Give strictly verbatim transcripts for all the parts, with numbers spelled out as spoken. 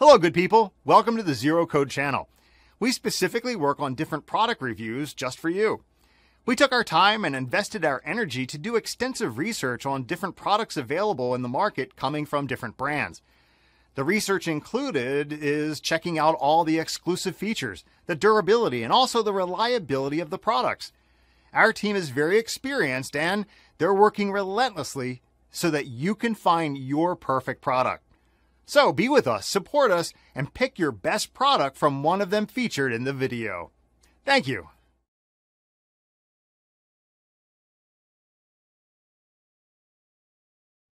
Hello, good people. Welcome to the Zero Code channel. We specifically work on different product reviews just for you. We took our time and invested our energy to do extensive research on different products available in the market coming from different brands. The research included is checking out all the exclusive features, the durability, and also the reliability of the products. Our team is very experienced and they're working relentlessly so that you can find your perfect product. So be with us, support us, and pick your best product from one of them featured in the video. Thank you.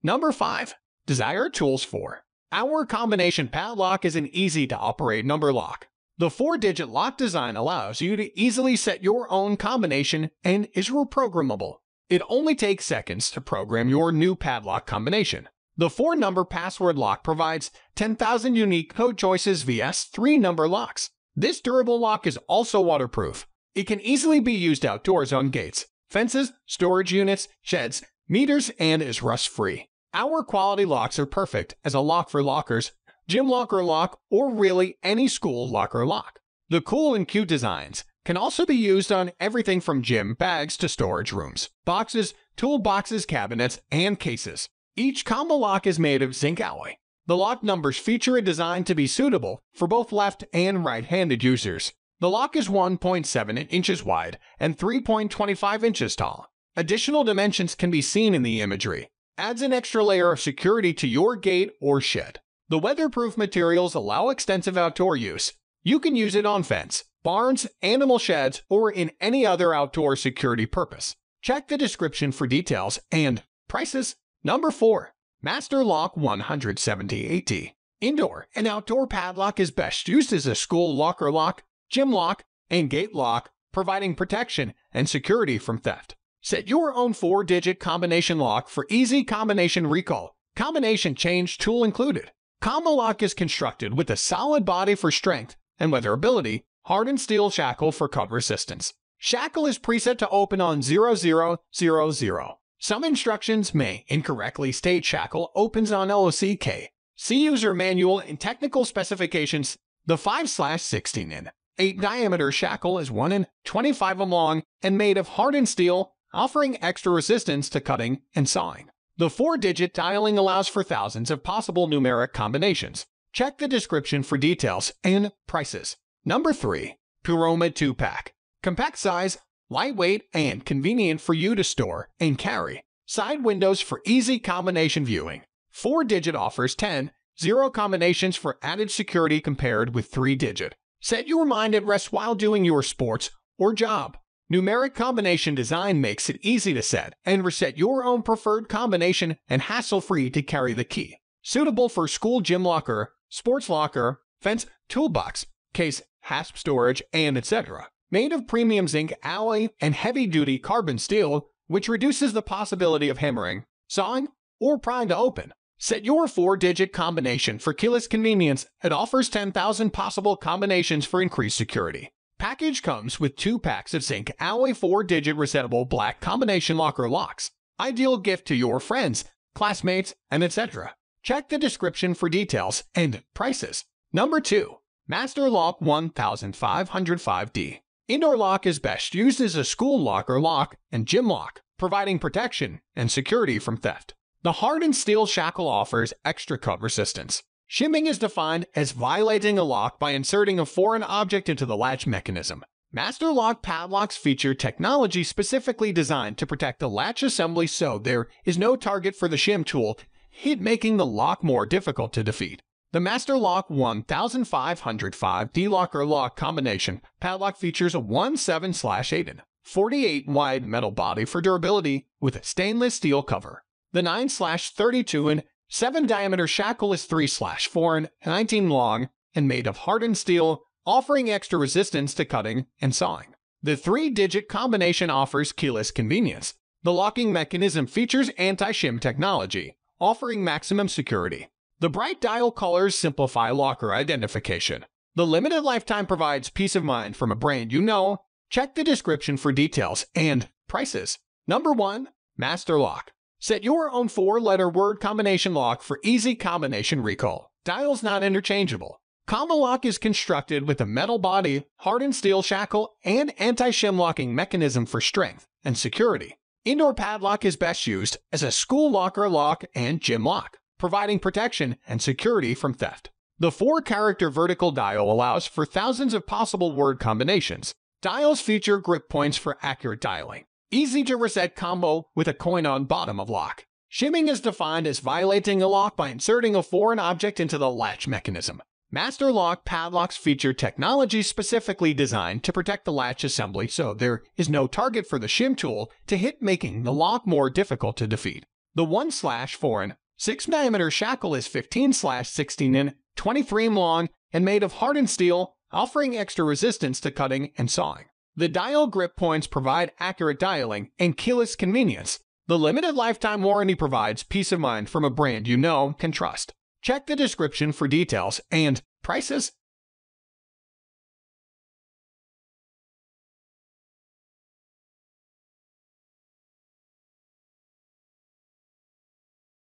Number five, Desired Tools four. Our combination padlock is an easy-to-operate number lock. The four-digit lock design allows you to easily set your own combination and is reprogrammable. It only takes seconds to program your new padlock combination. The four-number password lock provides ten thousand unique code choices vs three-number locks. This durable lock is also waterproof. It can easily be used outdoors on gates, fences, storage units, sheds, meters, and is rust-free. Our quality locks are perfect as a lock for lockers, gym locker lock, or really any school locker lock. The cool and cute designs can also be used on everything from gym bags to storage rooms, boxes, toolboxes, cabinets, and cases. Each combo lock is made of zinc alloy. The lock numbers feature a design to be suitable for both left and right-handed users. The lock is one point seven inches wide and three point two five inches tall. Additional dimensions can be seen in the imagery. Adds an extra layer of security to your gate or shed. The weatherproof materials allow extensive outdoor use. You can use it on fence, barns, animal sheds, or in any other outdoor security purpose. Check the description for details and prices. Number four. Master Lock one seventy A T. Indoor and outdoor padlock is best used as a school locker lock, gym lock, and gate lock, providing protection and security from theft. Set your own four-digit combination lock for easy combination recall, combination change tool included. Combo lock is constructed with a solid body for strength and weatherability, hardened steel shackle for cut resistance. Shackle is preset to open on zero zero zero zero. Some instructions may incorrectly state shackle opens on L O C K. See user manual and technical specifications. The five sixteen inch eight diameter shackle is one inch twenty-five ohm long and made of hardened steel, offering extra resistance to cutting and sawing. The four-digit dialing allows for thousands of possible numeric combinations. Check the description for details and prices. Number three. Puroma two pack. Compact size, lightweight and convenient for you to store and carry. Side windows for easy combination viewing. four-digit offers ten, zero combinations for added security compared with three-digit. Set your mind at rest while doing your sports or job. Numeric combination design makes it easy to set and reset your own preferred combination and hassle-free to carry the key. Suitable for school gym locker, sports locker, fence, toolbox, case, hasp storage, and et cetera. Made of premium zinc alloy and heavy-duty carbon steel, which reduces the possibility of hammering, sawing, or prying to open. Set your four-digit combination for keyless convenience. It offers ten thousand possible combinations for increased security. Package comes with two packs of zinc alloy four-digit resettable black combination locker locks. Ideal gift to your friends, classmates, and et cetera. Check the description for details and prices. Number two. Master Lock fifteen oh five D. Indoor lock is best used as a school locker lock and gym lock, providing protection and security from theft. The hardened steel shackle offers extra cut resistance. Shimming is defined as violating a lock by inserting a foreign object into the latch mechanism. Master Lock padlocks feature technology specifically designed to protect the latch assembly so there is no target for the shim tool, hit making the lock more difficult to defeat. The Master Lock fifteen oh five D Locker Lock Combination Padlock features a seventeen eight inch forty-eight wide metal body for durability with a stainless steel cover. The nine thirty-two inch seven diameter shackle is three four inch nineteen long and made of hardened steel, offering extra resistance to cutting and sawing. The three-digit combination offers keyless convenience. The locking mechanism features anti-shim technology, offering maximum security. The bright dial colors simplify locker identification. The limited lifetime provides peace of mind from a brand you know. Check the description for details and prices. Number one. Master Lock. Set your own four-letter word combination lock for easy combination recall. Dial's not interchangeable. Comma lock is constructed with a metal body, hardened steel shackle, and anti-shim locking mechanism for strength and security. Indoor padlock is best used as a school locker lock and gym lock, providing protection and security from theft. The four-character vertical dial allows for thousands of possible word combinations. Dials feature grip points for accurate dialing. Easy to reset combo with a coin on bottom of lock. Shimming is defined as violating a lock by inserting a foreign object into the latch mechanism. Master Lock padlocks feature technology specifically designed to protect the latch assembly, so there is no target for the shim tool to hit, making the lock more difficult to defeat. The one slash four and six diameter shackle is fifteen slash sixteen and twenty-three long and made of hardened steel, offering extra resistance to cutting and sawing. The dial grip points provide accurate dialing and keyless convenience. The limited lifetime warranty provides peace of mind from a brand you know can trust. Check the description for details and prices.